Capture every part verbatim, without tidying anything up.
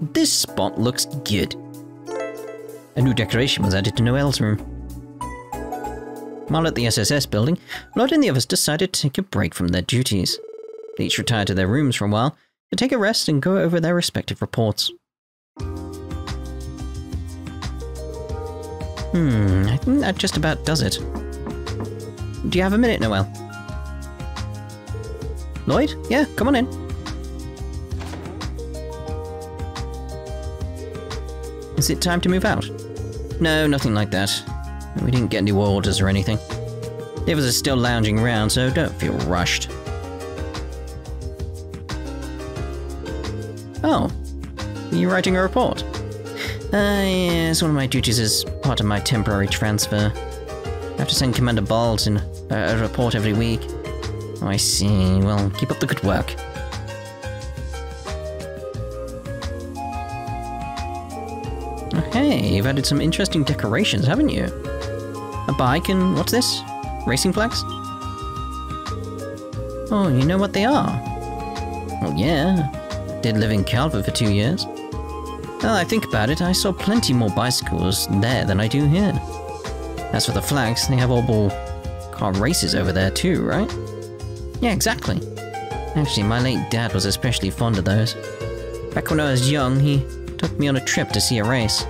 This spot looks good. A new decoration was added to Noelle's room. While at the S S S building, Lloyd and the others decided to take a break from their duties. They each retired to their rooms for a while to take a rest and go over their respective reports. Hmm, I think that just about does it. Do you have a minute, Noelle? Lloyd? Yeah, come on in. Is it time to move out? No, nothing like that. We didn't get any orders or anything. The others are still lounging around, so don't feel rushed. Oh, are you writing a report? Uh, yes, one of my duties is part of my temporary transfer. I have to send Commander Baltin a, a report every week. Oh, I see. Well, keep up the good work. Hey, you've added some interesting decorations, haven't you? A bike and what's this? Racing flags? Oh, you know what they are? Well, yeah. I did live in Calvert for two years. Now that I think about it, I saw plenty more bicycles there than I do here. As for the flags, they have horrible car races over there too, right? Yeah, exactly. Actually, my late dad was especially fond of those. Back when I was young, he took me on a trip to see a race.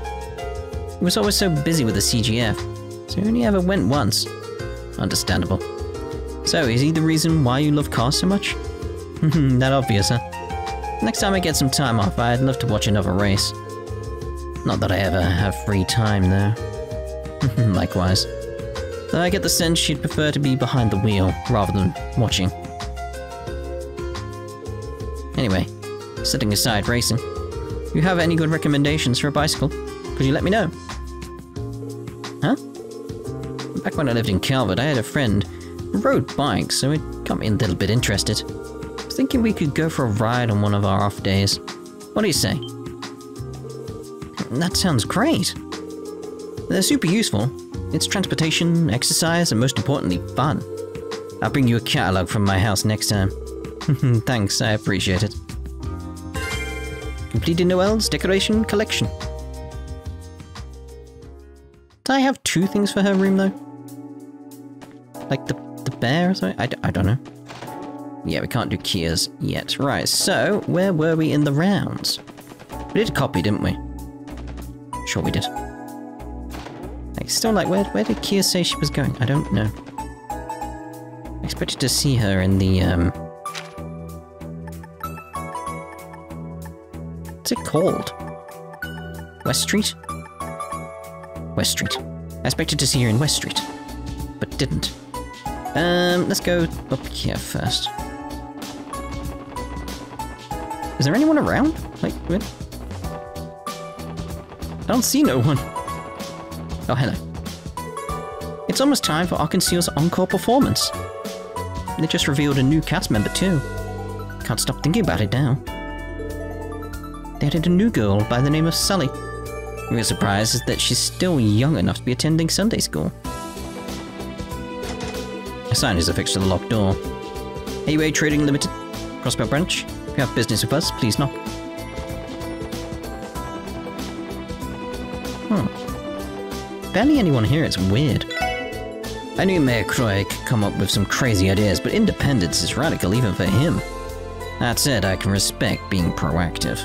He was always so busy with the C G F, so he only ever went once. Understandable. So, is he the reason why you love cars so much? That obvious, huh? Next time I get some time off, I'd love to watch another race. Not that I ever have free time, though. Likewise. Though I get the sense she'd prefer to be behind the wheel rather than watching. Anyway, setting aside racing, if you have any good recommendations for a bicycle, could you let me know? Huh? Back when I lived in Calvert, I had a friend who rode bikes, so it got me a little bit interested. Thinking we could go for a ride on one of our off days. What do you say? That sounds great. They're super useful. It's transportation, exercise, and most importantly, fun. I'll bring you a catalogue from my house next time. Thanks, I appreciate it. Completed Noelle's decoration collection. Did I have two things for her room, though? Like the, the bear or something? I, d I don't know. Yeah, we can't do Kias yet. Right, so where were we in the rounds? We did a copy, didn't we? Sure we did. Like, still like, where, where did Kia say she was going? I don't know. I expected to see her in the, um... what's it called? West Street? West Street. I expected to see her in West Street, but didn't. Um, let's go up here first. Is there anyone around? Like, really? I don't see no one. Oh, hello. It's almost time for Arkanzeil's encore performance. They just revealed a new cast member too. Can't stop thinking about it now. They added a new girl by the name of Sally. The real surprise is that she's still young enough to be attending Sunday school. A sign is affixed to the locked door. A U A Trading Limited, Crossbell branch. If you have business with us, please knock. Hmm. Barely anyone here, it's weird. I knew Mayor Crois could come up with some crazy ideas, but independence is radical even for him. That said, I can respect being proactive.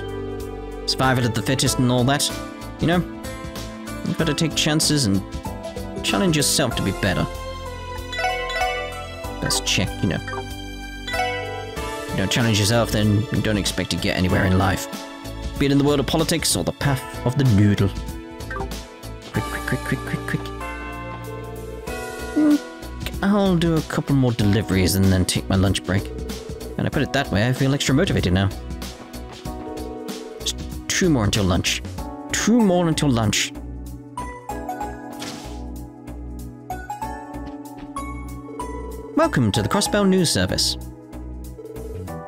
Survival of the fittest and all that, you know? You've got to take chances and challenge yourself to be better. Let's check, you know. You don't challenge yourself, then you don't expect to get anywhere in life. Be it in the world of politics or the path of the noodle. Quick, quick, quick, quick, quick, quick. Mm, I'll do a couple more deliveries and then take my lunch break. And I put it that way, I feel extra motivated now. Just two more until lunch. Two more until lunch. Welcome to the Crossbell News Service.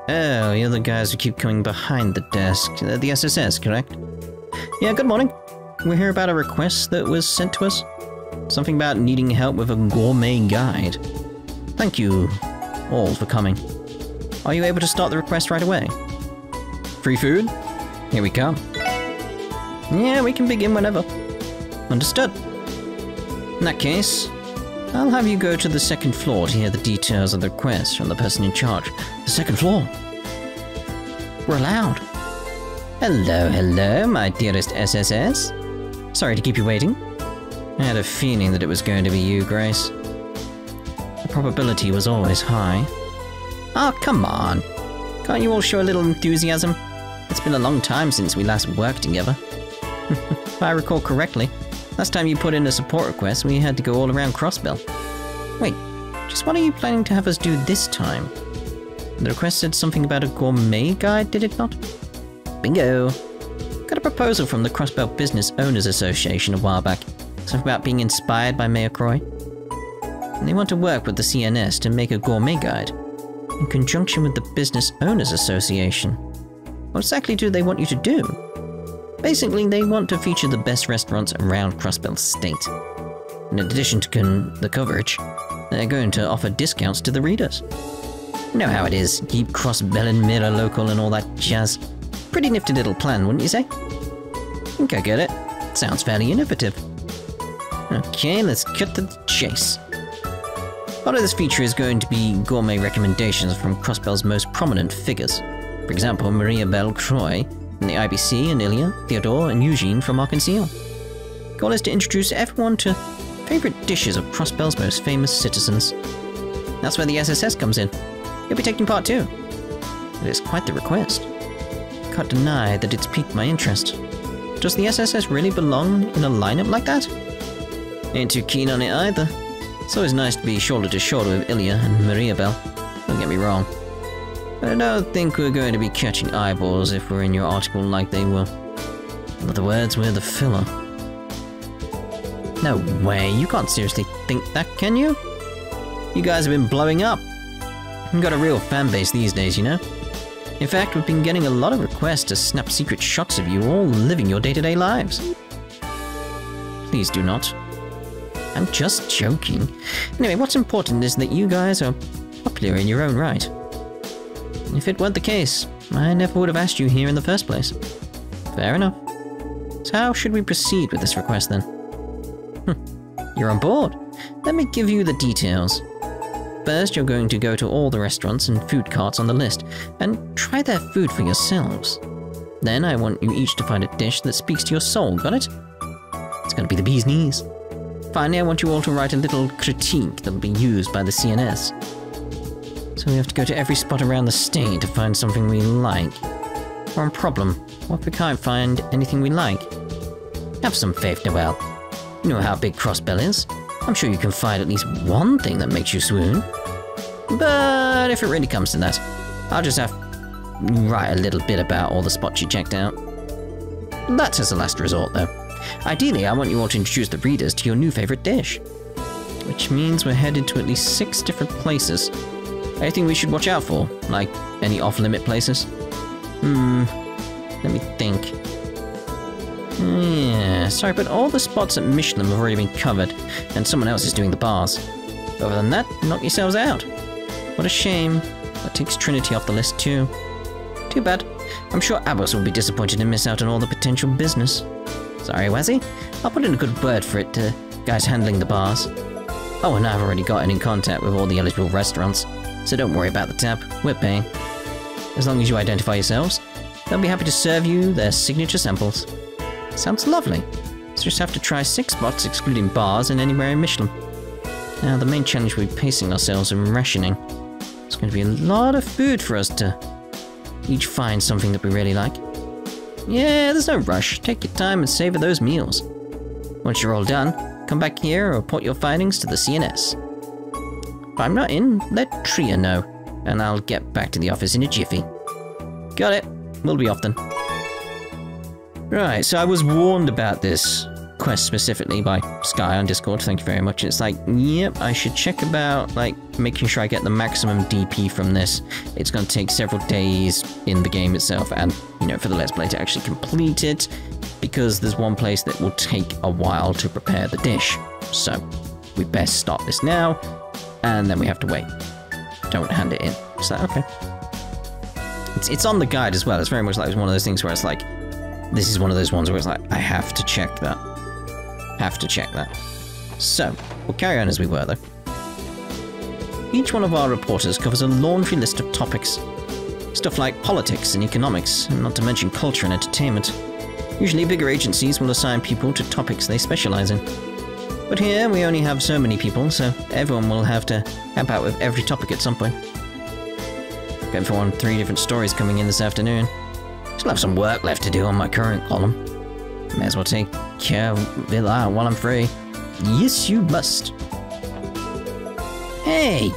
Oh, you're the guys who keep coming behind the desk. They're the S S S, correct? Yeah, good morning. We're here about a request that was sent to us. Something about needing help with a gourmet guide. Thank you all for coming. Are you able to start the request right away? Free food? Here we come. Yeah, we can begin whenever. Understood. In that case, I'll have you go to the second floor to hear the details of the request from the person in charge. The second floor? We're allowed. Hello, hello, my dearest S S S. Sorry to keep you waiting. I had a feeling that it was going to be you, Grace. The probability was always high. Ah, oh, come on. Can't you all show a little enthusiasm? It's been a long time since we last worked together. If I recall correctly, last time you put in a support request, we had to go all around Crossbell. Wait, just what are you planning to have us do this time? The request said something about a gourmet guide, did it not? Bingo! Got a proposal from the Crossbell Business Owners Association a while back. Something about being inspired by Mayor Crois. And they want to work with the C N S to make a gourmet guide, in conjunction with the Business Owners Association. What exactly do they want you to do? Basically, they want to feature the best restaurants around Crossbell State. In addition to con the coverage, they're going to offer discounts to the readers. You know how it is, keep Crossbell and Mirror local and all that jazz. Pretty nifty little plan, wouldn't you say? I think I get it. Sounds fairly innovative. Okay, let's cut to the chase. Part of this feature is going to be gourmet recommendations from Crossbell's most prominent figures. For example, Maria Belcroy from the I B C and Ilya, Theodore and Eugene from Arkanzeil. The goal is to introduce everyone to favourite dishes of Crossbell's most famous citizens. That's where the S S S comes in. You'll be taking part too. It is quite the request. Can't deny that it's piqued my interest. Does the S S S really belong in a lineup like that? Ain't too keen on it either. It's always nice to be shoulder to shoulder with Ilya and Maria Bell. Don't get me wrong. But I don't think we're going to be catching eyeballs if we're in your article like they were. In other words, we're the filler. No way, you can't seriously think that, can you? You guys have been blowing up. We've got a real fan base these days, you know? In fact, we've been getting a lot of requests to snap secret shots of you all living your day-to-day lives. Please do not. I'm just joking. Anyway, what's important is that you guys are popular in your own right. If it weren't the case, I never would have asked you here in the first place. Fair enough. So how should we proceed with this request then? Hm. You're on board. Let me give you the details. First, you're going to go to all the restaurants and food carts on the list, and try their food for yourselves. Then I want you each to find a dish that speaks to your soul, got it? It's gonna be the bee's knees. Finally, I want you all to write a little critique that'll be used by the C N S. So we have to go to every spot around the state to find something we like. Or a problem, or if we can't find anything we like. Have some faith, Noelle. You know how big Crossbell is. I'm sure you can find at least one thing that makes you swoon. But if it really comes to that, I'll just have to write a little bit about all the spots you checked out. That's as a last resort, though. Ideally, I want you all to introduce the readers to your new favourite dish. Which means we're headed to at least six different places. Anything we should watch out for? Like, any off-limit places? Hmm, let me think. Yeah, sorry, but all the spots at Michelin have already been covered, and someone else is doing the bars. Other than that, knock yourselves out. What a shame. That takes Trinity off the list too. Too bad. I'm sure Abbots will be disappointed to miss out on all the potential business. Sorry, Wazzy. I'll put in a good word for it to guys handling the bars. Oh, and I've already gotten in contact with all the eligible restaurants, so don't worry about the tab, we're paying. As long as you identify yourselves, they'll be happy to serve you their signature samples. Sounds lovely. So just have to try six spots, excluding bars, and anywhere in Michelin. Now, the main challenge will be pacing ourselves and rationing. It's going to be a lot of food for us to each find something that we really like. Yeah, there's no rush. Take your time and savor those meals. Once you're all done, come back here and report your findings to the C N S. If I'm not in, let Tria know, and I'll get back to the office in a jiffy. Got it. We'll be off then. Right, so I was warned about this quest specifically by Sky on Discord, thank you very much. It's like, yep, I should check about, like, making sure I get the maximum D P from this. It's going to take several days in the game itself and, you know, for the Let's Play to actually complete it, because there's one place that will take a while to prepare the dish. So, we best start this now, and then we have to wait. Don't hand it in. Is that okay? It's, it's on the guide as well. It's very much like one of those things where it's like, this is one of those ones where it's like, I have to check that. Have to check that. So, we'll carry on as we were, though. Each one of our reporters covers a laundry list of topics. Stuff like politics and economics, and not to mention culture and entertainment. Usually bigger agencies will assign people to topics they specialise in. But here, we only have so many people, so everyone will have to help out with every topic at some point. Going for one, three different stories coming in this afternoon. Still have some work left to do on my current column. May as well take care of it while I'm free. Yes, you must. Hey!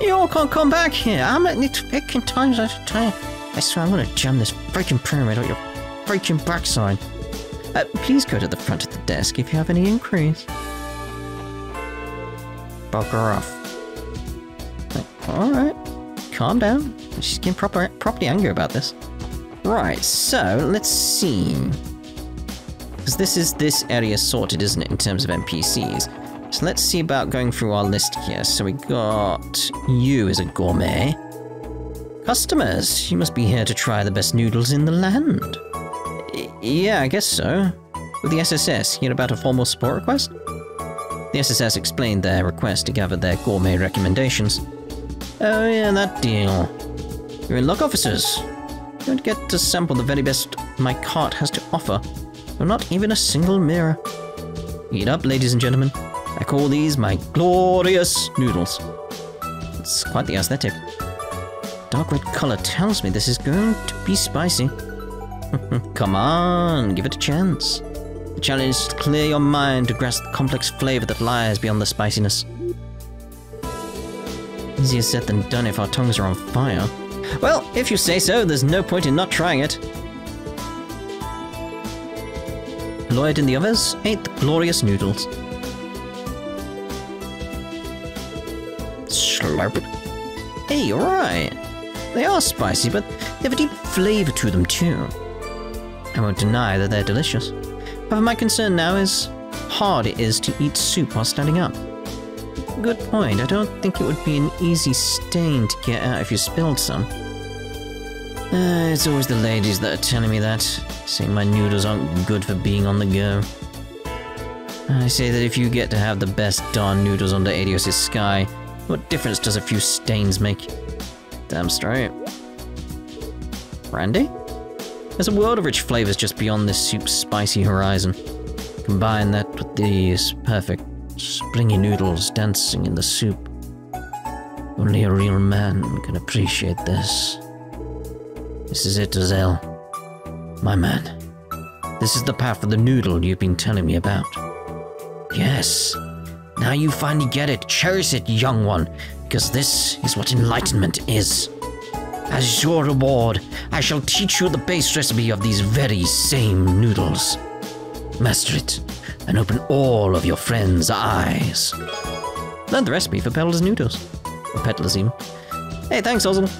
You all can't come back here. I'm at nitpicking times out of time. I swear I'm gonna jam this freaking pyramid on your freaking backside. Uh, please go to the front of the desk if you have any inquiries. Bugger off. Like, alright. Calm down. She's getting proper, properly angry about this. Right, so, let's see. Because this is this area sorted, isn't it, in terms of N P Cs. So let's see about going through our list here. So we got you as a gourmet. Customers, you must be here to try the best noodles in the land. I yeah, I guess so. With the S S S, you had about a formal support request? The S S S explained their request to gather their gourmet recommendations. Oh yeah, that deal. You're in luck, officers. You don't get to sample the very best my cart has to offer. Or not even a single mirror. Eat up, ladies and gentlemen. I call these my glorious noodles. It's quite the aesthetic. Dark red colour tells me this is going to be spicy. Come on, give it a chance. The challenge is to clear your mind to grasp the complex flavour that lies beyond the spiciness. Easier said than done if our tongues are on fire. Well, if you say so, there's no point in not trying it. Lloyd and the others ate the glorious noodles. Slurp. Hey, you're right. They are spicy, but they have a deep flavour to them too. I won't deny that they're delicious. However, my concern now is how hard it is to eat soup while standing up. Good point. I don't think it would be an easy stain to get out if you spilled some. Uh, it's always the ladies that are telling me that, saying my noodles aren't good for being on the go. I say that if you get to have the best darn noodles under Adios' sky, what difference does a few stains make? Damn straight. Randy? There's a world of rich flavours just beyond this soup's spicy horizon. Combine that with these perfect springy noodles dancing in the soup. Only a real man can appreciate this. This is it, DeZigl. My man. This is the path for the noodle you've been telling me about. Yes. Now you finally get it. Cherish it, young one. Because this is what enlightenment is. As your reward, I shall teach you the base recipe of these very same noodles. Master it. And open all of your friends' eyes. Learn the recipe for Peddler's Noodles. Or Peddler's even. Hey, thanks, Ozzel.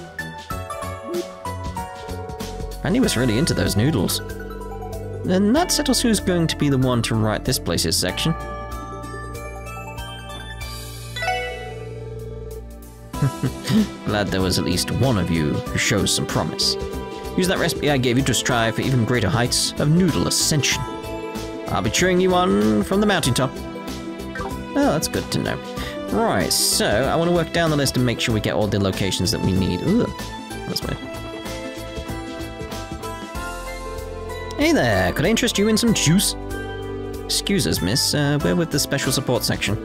Randy was really into those noodles. And that settles who's going to be the one to write this place's section. Glad there was at least one of you who shows some promise. Use that recipe I gave you to strive for even greater heights of noodle ascension. I'll be cheering you on from the mountaintop. Oh, that's good to know. Right, so I want to work down the list and make sure we get all the locations that we need. Ooh, that's weird. Hey there, could I interest you in some juice? Excuse us, miss, uh, we're with the special support section.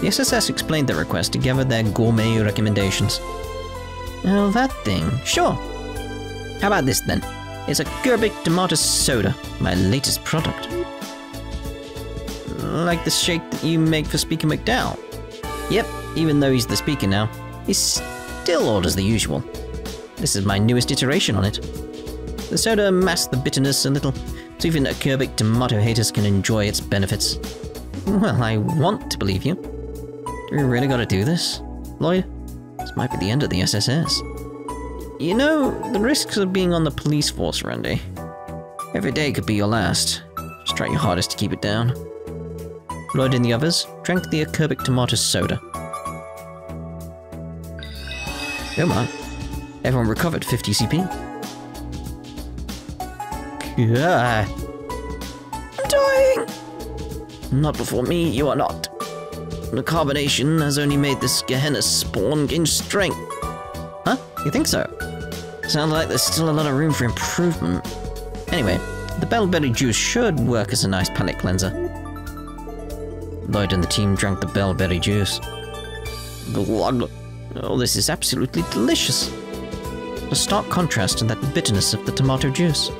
The S S S explained their request to gather their gourmet recommendations. Oh, that thing. Sure. How about this, then? It's a Gerbic tomato soda, my latest product. Like the shake that you make for Speaker McDowell. Yep, even though he's the speaker now, he still orders the usual. This is my newest iteration on it. The soda masks the bitterness a little, so even acerbic tomato haters can enjoy its benefits. Well, I want to believe you. Do we really gotta do this, Lloyd? This might be the end of the S S S. You know, the risks of being on the police force, Randy. Every day could be your last. Just try your hardest to keep it down. Lloyd and the others drank the acerbic tomato soda. Oh my. Everyone recovered fifty C P. Yeah. I'm dying! Not before me, you are not. The carbonation has only made this Gehenna spawn gain strength. Huh? You think so? Sounds like there's still a lot of room for improvement. Anyway, the bellberry juice should work as a nice palate cleanser. Lloyd and the team drank the bellberry juice. Glug. Oh, this is absolutely delicious. A stark contrast to that bitterness of the tomato juice.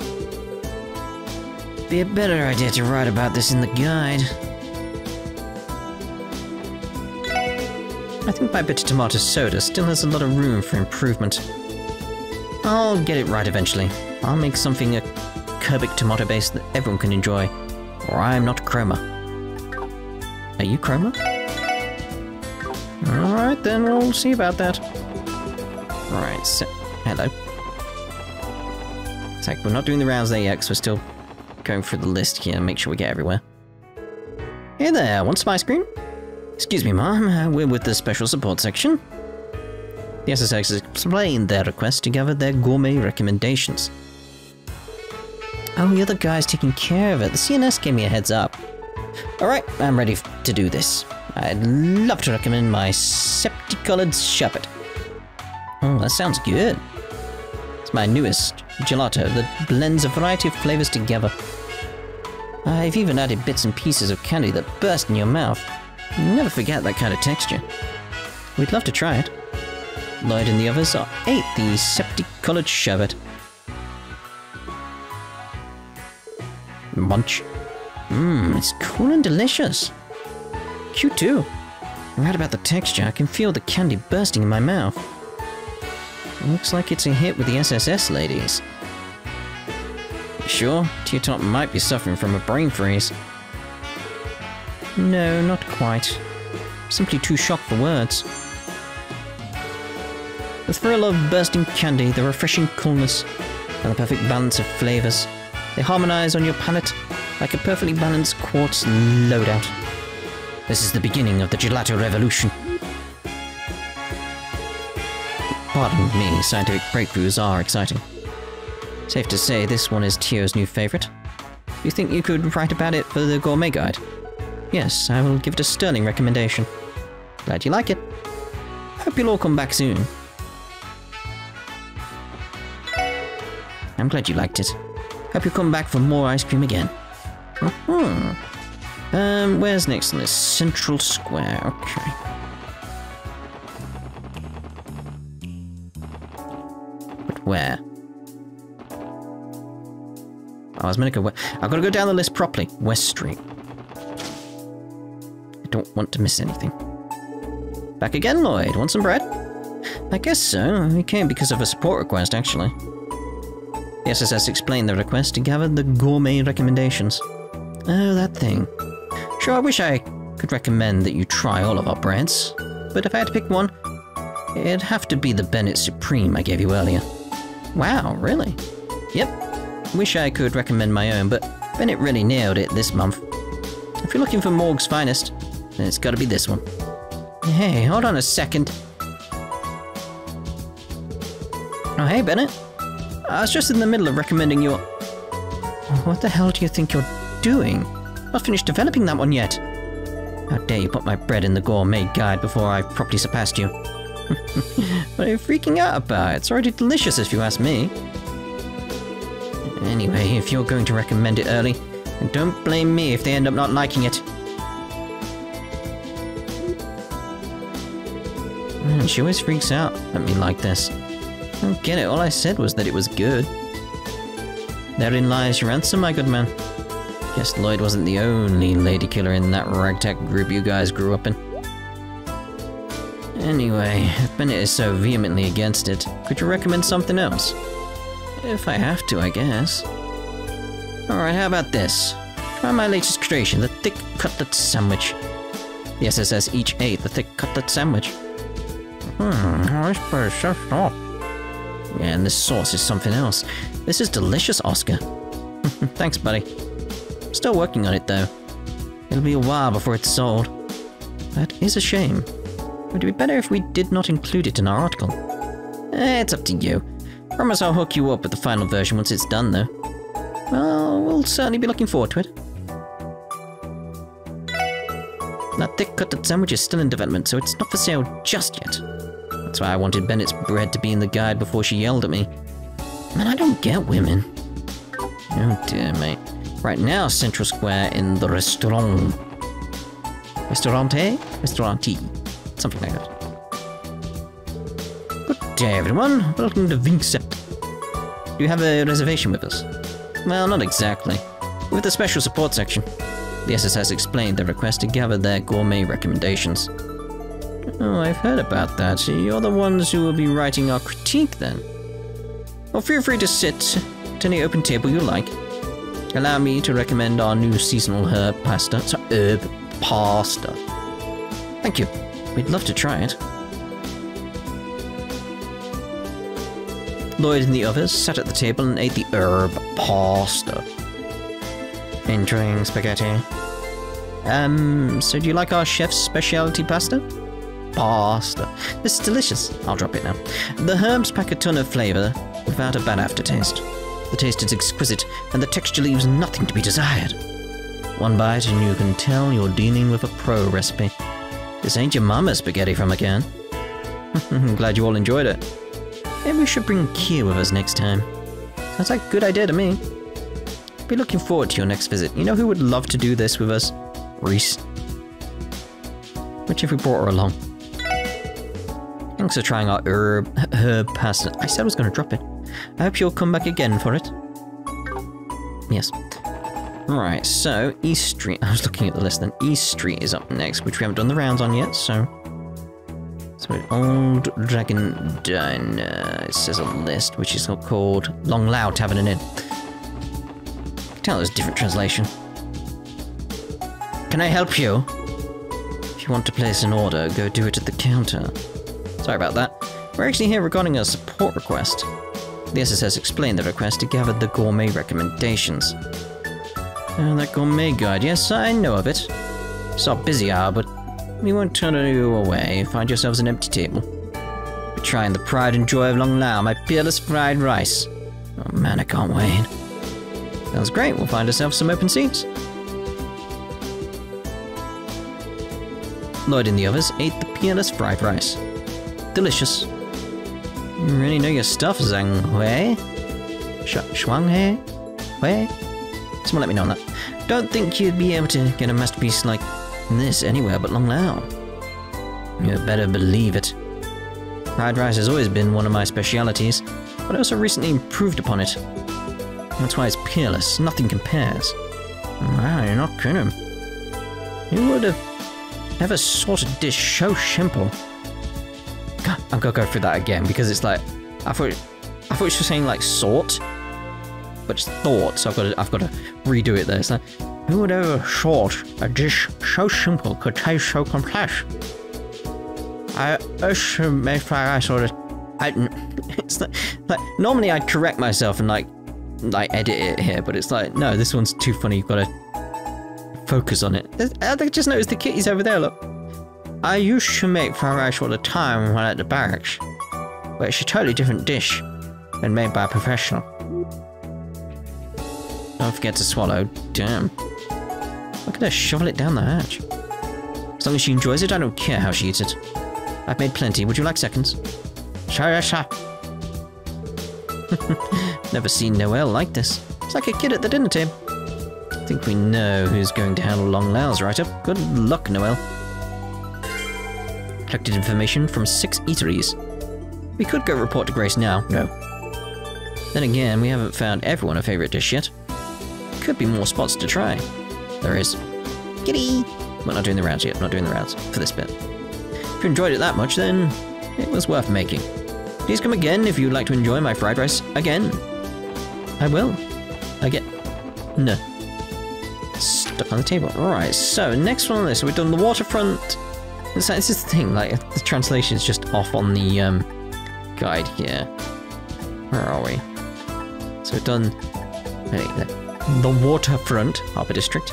Be a better idea to write about this in the guide. I think my bitter tomato soda still has a lot of room for improvement. I'll get it right eventually. I'll make something a cubic tomato base that everyone can enjoy, or I'm not Chroma. Are you Chroma? Alright then, we'll see about that. Alright, so... hello. It's like, we're not doing the rounds there yet, because we're still going through the list here and make sure we get everywhere. Hey there, want some ice cream? Excuse me, ma'am, uh, we're with the special support section. The S S S explained their request to gather their gourmet recommendations. Oh, you're the guys taking care of it. The C N S gave me a heads up. Alright, I'm ready to do this. I'd love to recommend my septi-coloured sherbet. Oh, that sounds good. It's my newest gelato that blends a variety of flavours together. I've even added bits and pieces of candy that burst in your mouth. You never forget that kind of texture. We'd love to try it. Lloyd and the others are ate the septic-coloured sherbet. Munch. Mmm, it's cool and delicious. Cute too. Right about the texture, I can feel the candy bursting in my mouth. Looks like it's a hit with the S S S ladies. Sure, Tio might be suffering from a brain freeze. No, not quite. Simply too shocked for words. The thrill of bursting candy, the refreshing coolness, and the perfect balance of flavours. They harmonise on your palate like a perfectly balanced quartz loadout. This is the beginning of the gelato revolution. Pardon me, scientific breakthroughs are exciting. Safe to say this one is Tio's new favourite. You think you could write about it for the Gourmet Guide? Yes, I will give it a sterling recommendation. Glad you like it. Hope you'll all come back soon. I'm glad you liked it. Hope you'll come back for more ice cream again. Mm-hmm. Um, where's next on this? Central Square, okay. But where? Oh, I was meant to go... I've got to go down the list properly. West Street. Don't want to miss anything. Back again, Lloyd. Want some bread? I guess so. We came because of a support request, actually. The S S S explained the request to gather the gourmet recommendations. Oh, that thing. Sure, I wish I could recommend that you try all of our breads, but if I had to pick one, it'd have to be the Bennett Supreme I gave you earlier. Wow, really? Yep. Wish I could recommend my own, but Bennett really nailed it this month. If you're looking for Morg's finest, then it's gotta be this one. Hey, hold on a second. Oh, hey, Bennett. I was just in the middle of recommending your... What the hell do you think you're doing? Not finished developing that one yet. How dare you put my bread in the gourmet guide before I've properly surpassed you. What are you freaking out about? It's already delicious if you ask me. Anyway, if you're going to recommend it early, then don't blame me if they end up not liking it. She always freaks out at me like this. I don't get it, all I said was that it was good. Therein lies your ransom, my good man. Guess Lloyd wasn't the only lady killer in that ragtag group you guys grew up in. Anyway, if Bennett is so vehemently against it, could you recommend something else? If I have to, I guess. Alright, how about this? Try my latest creation, the thick cutlet sandwich. The S S S each ate the thick cutlet sandwich. Hmm, this is so soft. Yeah, and this sauce is something else. This is delicious, Oscar. Thanks, buddy. I'm still working on it, though. It'll be a while before it's sold. That is a shame. It would be better if we did not include it in our article. Eh, it's up to you. Promise I'll hook you up with the final version once it's done, though. Well, we'll certainly be looking forward to it. That thick-cut sandwich is still in development, so it's not for sale just yet. That's why I wanted Bennett's bread to be in the guide before she yelled at me. Man, I don't get women. Oh dear, mate. Right now, Central Square in the restaurant. Restaurante? Restauranti. Something like that. Good day, everyone. Welcome to Vincent. Do you have a reservation with us? Well, not exactly. We're with the special support section. The S S S explained their request to gather their gourmet recommendations. Oh, I've heard about that. You're the ones who will be writing our critique, then. Well, feel free to sit at any open table you like. Allow me to recommend our new seasonal herb pasta. So herb pasta. Thank you. We'd love to try it. Lloyd and the others sat at the table and ate the herb pasta. Enjoying spaghetti. Um, so do you like our chef's specialty pasta? Pasta. This is delicious. I'll drop it now. The herbs pack a ton of flavour without a bad aftertaste. The taste is exquisite, and the texture leaves nothing to be desired. One bite and you can tell you're dealing with a pro recipe. This ain't your mama's spaghetti from a can. I'm glad you all enjoyed it. Maybe we should bring Kia with us next time. Sounds like a good idea to me. Be looking forward to your next visit. You know who would love to do this with us? Reese. Which if we brought her along. Thanks for trying our herb, herb pasta. I said I was going to drop it. I hope you'll come back again for it. Yes. Right, so East Street. I was looking at the list then. East Street is up next, which we haven't done the rounds on yet, so... So Old Dragon Diner. It says on the list, which is called Long Lao Tavern and Inn. I can tell there's a different translation. Can I help you? If you want to place an order, go do it at the counter. Sorry about that. We're actually here regarding a support request. The S S S explained the request to gather the gourmet recommendations. Oh, that gourmet guide. Yes, I know of it. It's our busy hour, but we won't turn you away. Find yourselves an empty table. We're trying the pride and joy of Long Lao, my peerless fried rice. Oh man, I can't wait. Sounds great. We'll find ourselves some open seats. Lloyd and the others ate the peerless fried rice. Delicious. You really know your stuff, Zhang Hui? Shuang He? Hui? Someone let me know on that. Don't think you'd be able to get a masterpiece like this anywhere but Long Lao. You better believe it. Fried rice has always been one of my specialities, but I also recently improved upon it. That's why it's peerless, nothing compares. Wow, you're not kidding. You would have never sought a dish so simple. I'm gonna go through that again because it's like I thought I thought she was saying like sort, but it's thought. So I've got to, I've got to redo it there. It's like who would ever thought a dish so simple could taste so complex? I also made fried rice order. I it's like, like normally I'd correct myself and like like edit it here, but it's like no, this one's too funny. You've got to focus on it. I just noticed the kitties over there. Look. I used to make fried rice all the time while at the barracks, but it's a totally different dish than made by a professional. Don't forget to swallow. Damn. Look at her shovel it down the hatch. As long as she enjoys it, I don't care how she eats it. I've made plenty. Would you like seconds? Sure, sure. Never seen Noelle like this. It's like a kid at the dinner table. I think we know who's going to handle Long Lao's write-up. Good luck, Noelle. Collected information from six eateries. We could go report to Grace now. No. Then again, we haven't found everyone a favourite dish yet. Could be more spots to try. There is. Giddy! We're not doing the rounds yet, not doing the rounds for this bit. If you enjoyed it that much, then it was worth making. Please come again if you'd like to enjoy my fried rice again. I will. Again. No. Stuck on the table. Alright, so next one on this, we've done the waterfront. This is the thing, like, the translation is just off on the, um, guide here. Where are we? So we've done the, the waterfront, Harbour District.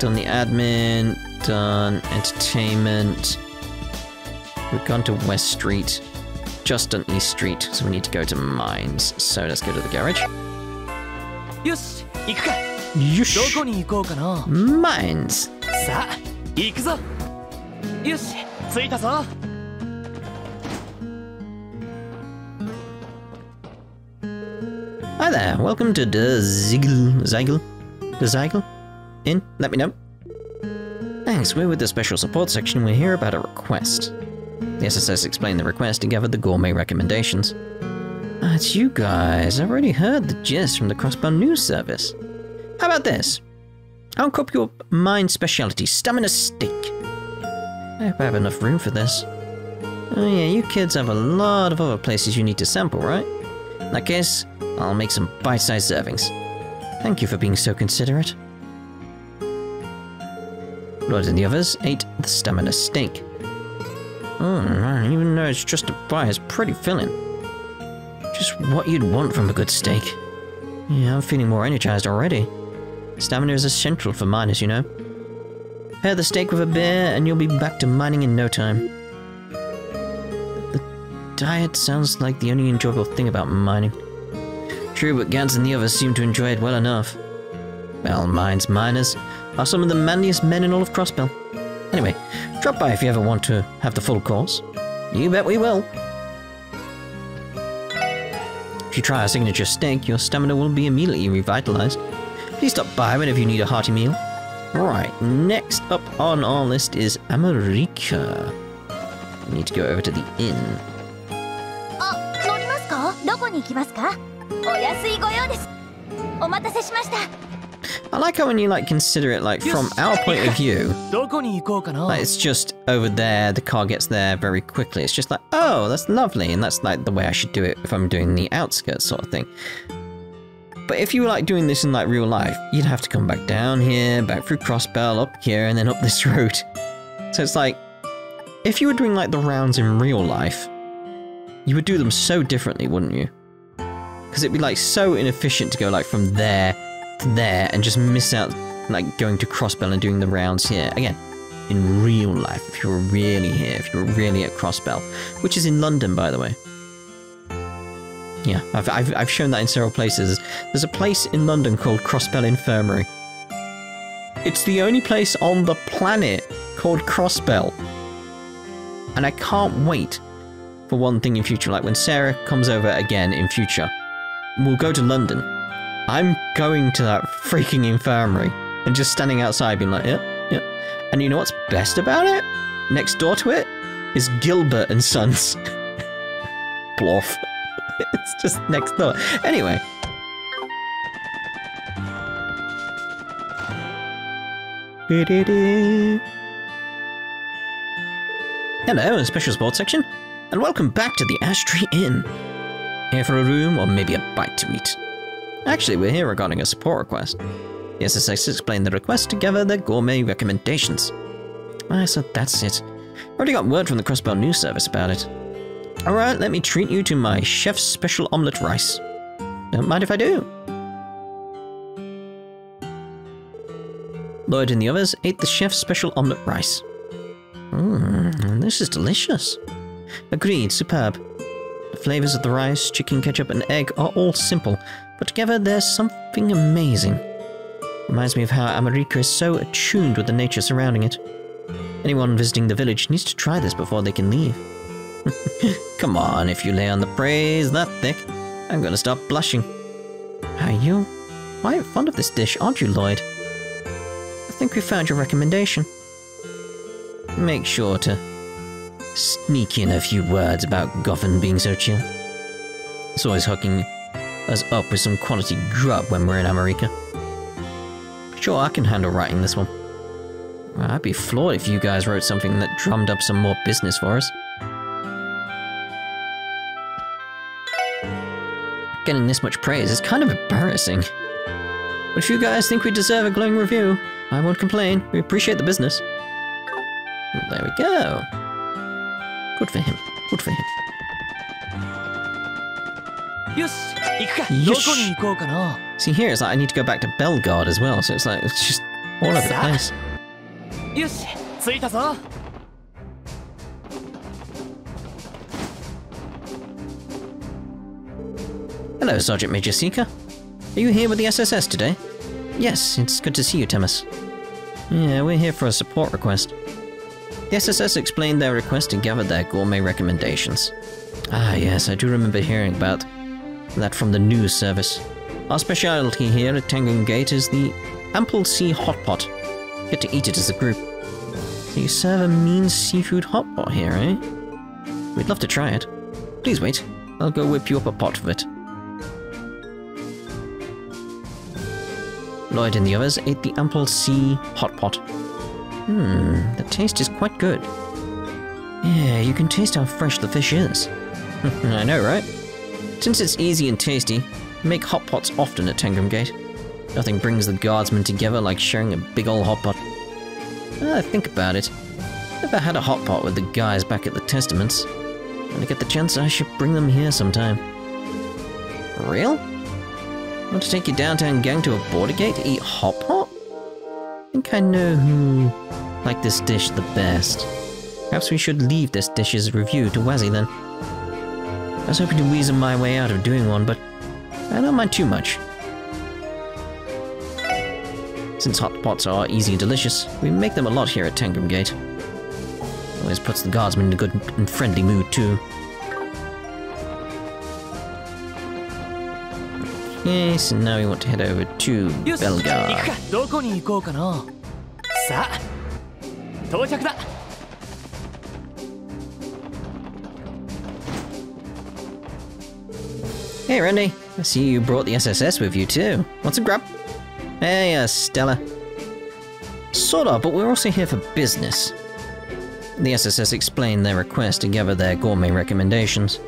Done the admin, done entertainment. We've gone to West Street, just done East Street, so we need to go to Mines. So let's go to the garage. よし。どこに行こうかな。Mines。さあ、行くぞ。よし、着いたぞ。Hi there. Welcome to DeZigl. DeZigl. DeZigl. In. Let me know. Thanks. We're with the special support section. We're here about a request. The S S S explained the request and gathered the gourmet recommendations. Ah, it's you guys. I've already heard the gist from the Crossbell News Service. How about this? I'll cop your mine speciality, stamina steak. I hope I have enough room for this. Oh yeah, you kids have a lot of other places you need to sample, right? In that case, I'll make some bite-sized servings. Thank you for being so considerate. Lloyd and the others ate the stamina steak. Oh man, even though it's just a bite, it's pretty filling. Just what you'd want from a good steak. Yeah, I'm feeling more energized already. Stamina is essential for miners, you know. Pair the steak with a beer and you'll be back to mining in no time. The diet sounds like the only enjoyable thing about mining. True, but Gans and the others seem to enjoy it well enough. Well, mine's miners are some of the manliest men in all of Crossbell. Anyway, drop by if you ever want to have the full course. You bet we will. If you try our signature steak, your stamina will be immediately revitalized. Please stop by whenever you need a hearty meal. Right, next up on our list is America. We need to go over to the inn. I like how when you like consider it like from our point of view, like it's just over there, the car gets there very quickly. It's just like, oh, that's lovely, and that's like the way I should do it if I'm doing the outskirts sort of thing. But if you were like doing this in like real life, you'd have to come back down here, back through Crossbell, up here, and then up this road. So it's like, if you were doing like the rounds in real life, you would do them so differently, wouldn't you? Because it'd be like so inefficient to go like from there to there and just miss out like going to Crossbell and doing the rounds here. Again, in real life, if you were really here, if you were really at Crossbell, which is in London, by the way. Yeah, I've, I've, I've shown that in several places. There's a place in London called Crossbell Infirmary. It's the only place on the planet called Crossbell. And I can't wait for one thing in future. Like when Sarah comes over again in future, we'll go to London. I'm going to that freaking infirmary and just standing outside being like, yep, yep. And you know what's best about it? Next door to it is Gilbert and Sons. Bloff. It's just next door. Anyway. Hello, a special sports section, and welcome back to the Ash Tree Inn. Here for a room or maybe a bite to eat. Actually, we're here regarding a support request. The S S S explained the request to gather their gourmet recommendations. Ah, so that's it. Already got word from the Crossbell News Service about it. Alright, let me treat you to my chef's special omelette rice. Don't mind if I do. Lloyd and the others ate the chef's special omelette rice. Mmm, this is delicious. Agreed, superb. The flavours of the rice, chicken, ketchup and egg are all simple, but together there's something amazing. Reminds me of how America is so attuned with the nature surrounding it. Anyone visiting the village needs to try this before they can leave. Come on, if you lay on the praise that thick, I'm gonna start blushing. Are you quite fond of this dish, aren't you, Lloyd? I think we found your recommendation. Make sure to sneak in a few words about Goffin being so chill. It's always hooking us up with some quality grub when we're in America. Sure, I can handle writing this one. Well, I'd be floored if you guys wrote something that drummed up some more business for us. Getting this much praise is kind of embarrassing. But if you guys think we deserve a glowing review, I won't complain. We appreciate the business. Well, there we go. Good for him. Good for him. Yes. See, here it's like I need to go back to Bellguard as well, so it's like it's just all over the place. Yes. Hello, Sergeant Major Seeker. Are you here with the S S S today? Yes, it's good to see you, Thomas. Yeah, we're here for a support request. The S S S explained their request and gathered their gourmet recommendations. Ah yes, I do remember hearing about that from the news service. Our specialty here at Tangram Gate is the Ample Sea Hot Pot. Get to eat it as a group. So you serve a mean seafood hot pot here, eh? We'd love to try it. Please wait, I'll go whip you up a pot of it. Lloyd and the others ate the Ample Sea Hot Pot. Hmm, the taste is quite good. Yeah, you can taste how fresh the fish is. I know, right? Since it's easy and tasty, make hot pots often at Tangram Gate. Nothing brings the guardsmen together like sharing a big ol' hot pot. Ah, think about it. Never had a hot pot with the guys back at the Testaments. When I get the chance, I should bring them here sometime. For real? Want to take your downtown gang to a border gate to eat hot pot? I think I know who like this dish the best. Perhaps we should leave this dish's review to Wazzy then. I was hoping to weasel my way out of doing one, but I don't mind too much. Since hot pots are easy and delicious, we make them a lot here at Tangram Gate. Always puts the guardsmen in a good and friendly mood too. Okay, so now we want to head over to Bellguard. Hey Randy, I see you brought the S S S with you too. Want some grub? Hey, uh, Stella. Sorta, but we're also here for business. The S S S explained their request to gather their gourmet recommendations.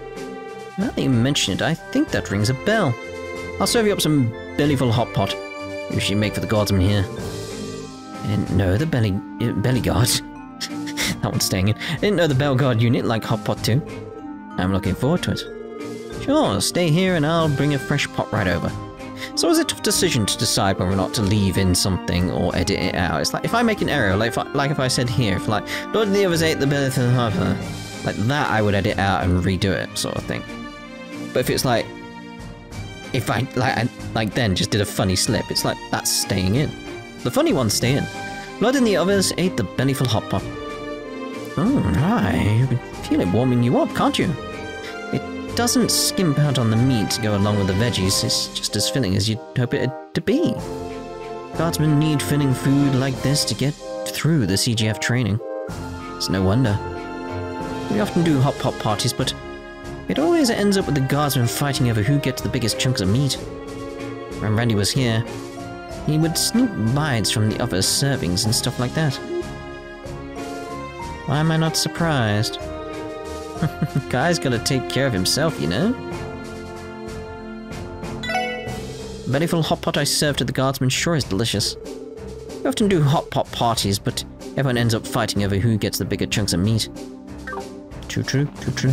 Now that you mention it, I think that rings a bell. I'll serve you up some bellyful hot pot, which you make for the guardsmen here. I didn't know the belly... Uh, belly guard. That one's staying in. I didn't know the Bellguard unit liked hot pot too. I'm looking forward to it. Sure, stay here and I'll bring a fresh pot right over. It's always a tough decision to decide whether or not to leave in something or edit it out. It's like if I make an error, like if I, like if I said here, if like, Lord of the others ate the belly and harper, like that I would edit out and redo it, sort of thing. But if it's like, if I, like, I, like then just did a funny slip, it's like, that's staying in. The funny ones stay in. Lord and the others ate the bellyful hot pot. Oh, right. You can feel it warming you up, can't you? Doesn't skimp out on the meat to go along with the veggies, it's just as filling as you'd hope it to be. Guardsmen need filling food like this to get through the C G F training. It's no wonder. We often do hot pot parties, but it always ends up with the guardsmen fighting over who gets the biggest chunks of meat. When Randy was here, he would sneak bites from the other servings and stuff like that. Why am I not surprised? Guy's gotta take care of himself, you know? The bellyful hot pot I served to the guardsmen sure is delicious. We often do hot pot parties, but everyone ends up fighting over who gets the bigger chunks of meat. Too true, too true.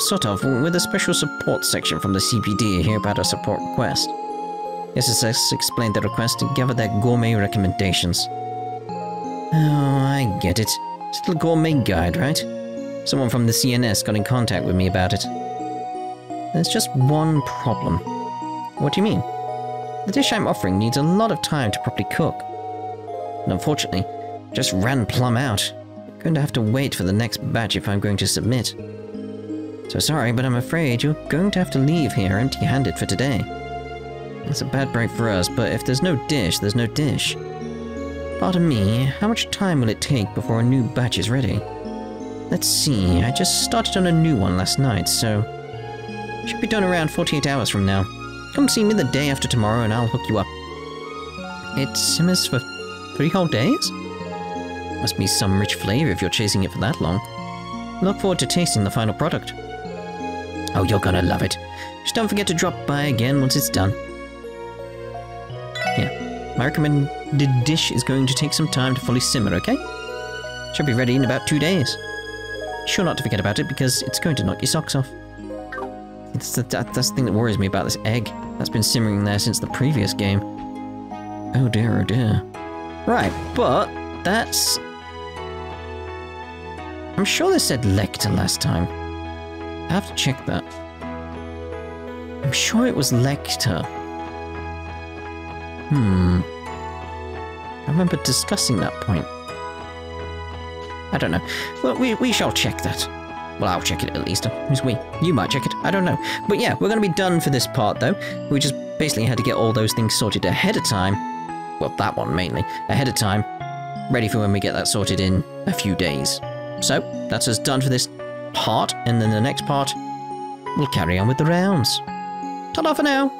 Sort of, with a special support section from the C P D here about our support request. S S S explained their request to gather their gourmet recommendations. Oh, I get it. It's the gourmet guide, right? Someone from the C N S got in contact with me about it. There's just one problem. What do you mean? The dish I'm offering needs a lot of time to properly cook. And unfortunately, it just ran plumb out. I'm going to have to wait for the next batch if I'm going to submit. So sorry, but I'm afraid you're going to have to leave here empty-handed for today. That's a bad break for us, but if there's no dish, there's no dish. Pardon me, how much time will it take before a new batch is ready? Let's see, I just started on a new one last night, so... should be done around forty-eight hours from now. Come see me the day after tomorrow and I'll hook you up. It simmers for three whole days? Must be some rich flavor if you're chasing it for that long. Look forward to tasting the final product. Oh, you're gonna love it. Just don't forget to drop by again once it's done. Yeah. My recommended dish is going to take some time to fully simmer, okay? Should be ready in about two days. Be sure not to forget about it, because it's going to knock your socks off. It's the, that, that's the thing that worries me about this egg. That's been simmering there since the previous game. Oh dear, oh dear. Right, but that's... I'm sure they said Lecter last time. I have to check that. I'm sure it was Lecter. Hmm. I remember discussing that point. I don't know. Well, we, we shall check that. Well, I'll check it at least. Who's we? You might check it. I don't know. But yeah, we're going to be done for this part, though. We just basically had to get all those things sorted ahead of time. Well, that one, mainly. Ahead of time. Ready for when we get that sorted in a few days. So, that's us done for this part. And then the next part, we'll carry on with the rounds. Ta-da for now!